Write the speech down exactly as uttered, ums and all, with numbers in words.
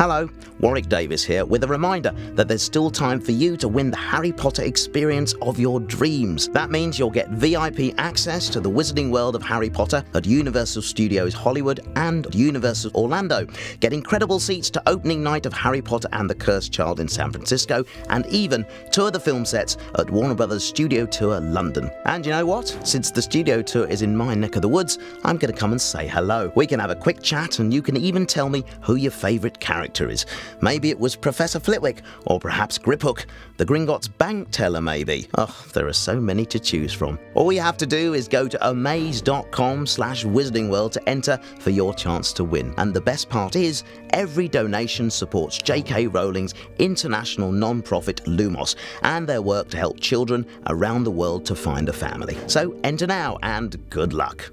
Hello, Warwick Davis here with a reminder that there's still time for you to win the Harry Potter experience of your dreams. That means you'll get V I P access to the Wizarding World of Harry Potter at Universal Studios Hollywood and Universal Orlando, get incredible seats to opening night of Harry Potter and the Cursed Child in San Francisco, and even tour the film sets at Warner Bros. Studio Tour London. And you know what? Since the studio tour is in my neck of the woods, I'm going to come and say hello. We can have a quick chat and you can even tell me who your favourite character is. Maybe it was Professor Flitwick, or perhaps Griphook, the Gringotts bank teller maybe. Oh, there are so many to choose from. All you have to do is go to Amaze.com slash WizardingWorld to enter for your chance to win. And the best part is, every donation supports J K Rowling's international non-profit Lumos and their work to help children around the world to find a family. So enter now and good luck.